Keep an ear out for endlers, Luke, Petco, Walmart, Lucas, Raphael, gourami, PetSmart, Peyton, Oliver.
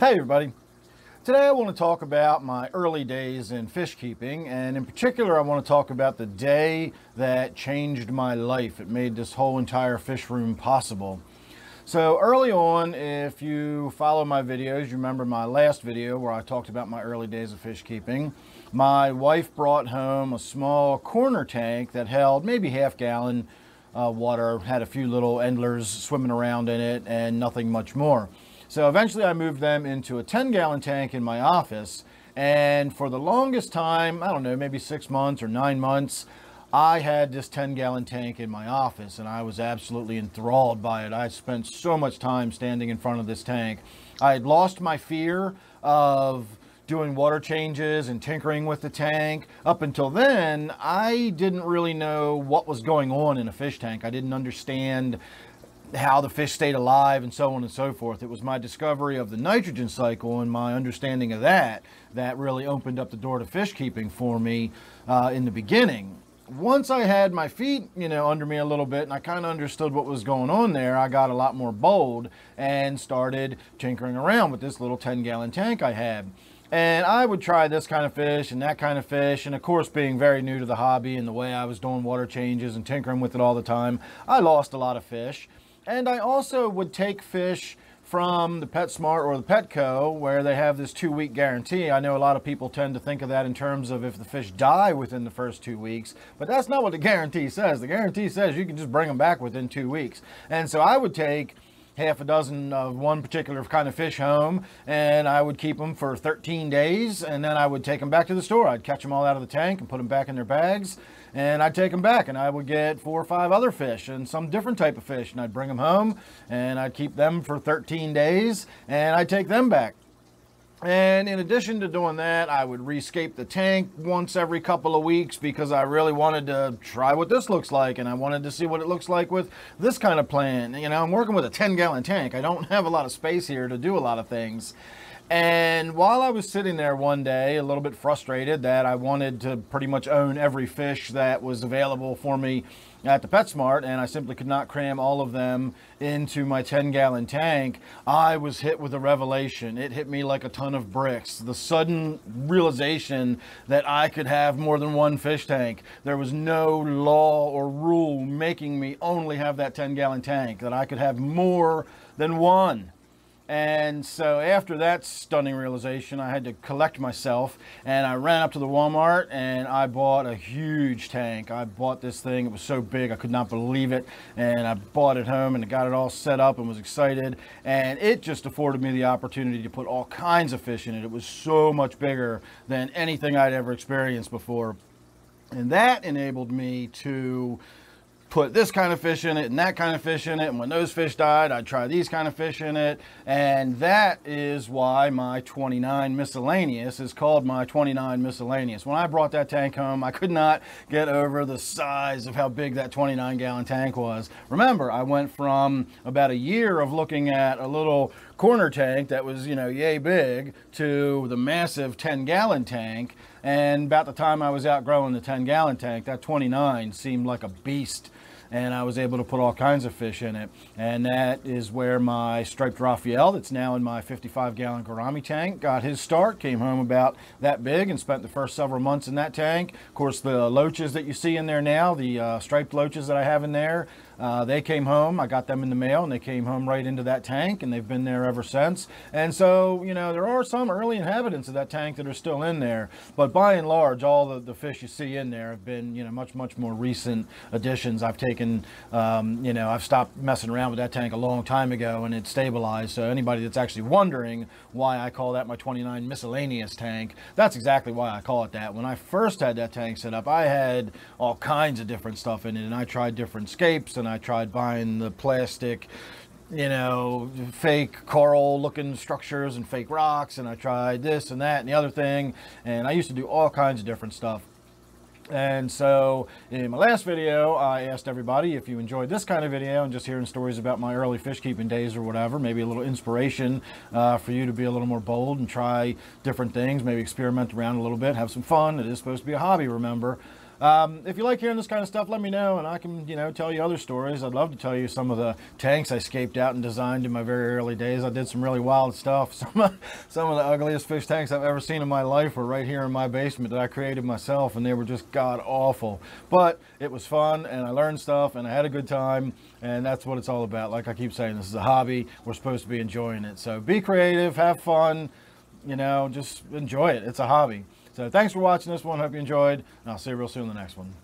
Hey everybody, today I want to talk about my early days in fish keeping, and in particular I want to talk about the day that changed my life. It made this whole entire fish room possible. So early on, if you follow my videos, you remember my last video where I talked about my early days of fish keeping. My wife brought home a small corner tank that held maybe half-gallon water, had a few little endlers swimming around in it, and nothing much more. So eventually I moved them into a 10-gallon tank in my office, and for the longest time, I don't know, maybe 6 months or 9 months, I had this 10-gallon tank in my office and I was absolutely enthralled by it. I spent so much time standing in front of this tank. I had lost my fear of doing water changes and tinkering with the tank. Up until then, I didn't really know what was going on in a fish tank. I didn't understand how the fish stayed alive and so on and so forth. It was my discovery of the nitrogen cycle and my understanding of that really opened up the door to fish keeping for me in the beginning. Once I had my feet, you know, under me a little bit and I kind of understood what was going on there, I got a lot more bold and started tinkering around with this little 10-gallon tank I had. And I would try this kind of fish and that kind of fish, and of course, being very new to the hobby and the way I was doing water changes and tinkering with it all the time, I lost a lot of fish. And I also would take fish from the PetSmart or the Petco, where they have this 2-week guarantee. I know a lot of people tend to think of that in terms of if the fish die within the first 2 weeks, but that's not what the guarantee says. The guarantee says you can just bring them back within 2 weeks. And so I would take half a dozen of one particular kind of fish home, and I would keep them for 13 days, and then I would take them back to the store. I'd catch them all out of the tank and put them back in their bags, and I'd take them back and I would get 4 or 5 other fish and some different type of fish, and I'd bring them home and I'd keep them for 13 days and I'd take them back. And in addition to doing that, I would rescape the tank once every couple of weeks because I really wanted to try what this looks like, and I wanted to see what it looks like with this kind of plant. You know, I'm working with a 10-gallon tank. I don't have a lot of space here to do a lot of things. And while I was sitting there one day, a little bit frustrated that I wanted to pretty much own every fish that was available for me at the PetSmart, and I simply could not cram all of them into my 10-gallon tank, I was hit with a revelation. It hit me like a ton of bricks. The sudden realization that I could have more than one fish tank. There was no law or rule making me only have that 10-gallon tank, that I could have more than one. And so after that stunning realization, I had to collect myself, and I ran up to the Walmart and I bought a huge tank. I bought this thing. It was so big, I could not believe it. And I bought it home and got it all set up and was excited. And it just afforded me the opportunity to put all kinds of fish in it. It was so much bigger than anything I'd ever experienced before. And that enabled me to put this kind of fish in it and that kind of fish in it, and when those fish died, I'd try these kind of fish in it. And that is why my 29 miscellaneous is called my 29 miscellaneous. When I brought that tank home, I could not get over the size of how big that 29-gallon tank was. Remember, I went from about a year of looking at a little corner tank that was, you know, yay big to the massive 10-gallon tank. And about the time I was outgrowing the 10-gallon tank, that 29 seemed like a beast, and I was able to put all kinds of fish in it. And that is where my striped Raphael, that's now in my 55-gallon gourami tank, got his start. Came home about that big and spent the first several months in that tank. Of course, the loaches that you see in there now, the striped loaches that I have in there, they came home. I got them in the mail and they came home right into that tank, and they've been there ever since. And so, you know, there are some early inhabitants of that tank that are still in there, but by and large, all the fish you see in there have been, you know, much more recent additions. I've taken, you know, I've stopped messing around with that tank a long time ago and it's stabilized. So anybody that's actually wondering why I call that my 29 miscellaneous tank, that's exactly why I call it that. When I first had that tank set up, I had all kinds of different stuff in it, and I tried different scapes, and I tried buying the plastic, you know, fake coral looking structures and fake rocks, and I tried this and that and the other thing, and I used to do all kinds of different stuff. And so in my last video, I asked everybody if you enjoyed this kind of video and just hearing stories about my early fish keeping days or whatever, maybe a little inspiration for you to be a little more bold and try different things, maybe experiment around a little bit, have some fun. It is supposed to be a hobby, remember. If you like hearing this kind of stuff, let me know, and I can, you know, tell you other stories. I'd love to tell you some of the tanks I escaped out and designed in my very early days. I did some really wild stuff. Some of the ugliest fish tanks I've ever seen in my life were right here in my basement that I created myself, and they were just god-awful. But it was fun, and I learned stuff, and I had a good time, and that's what it's all about. Like I keep saying, this is a hobby. We're supposed to be enjoying it. So be creative, have fun, you know, just enjoy it. It's a hobby. So thanks for watching this one. Hope you enjoyed, and I'll see you real soon in the next one.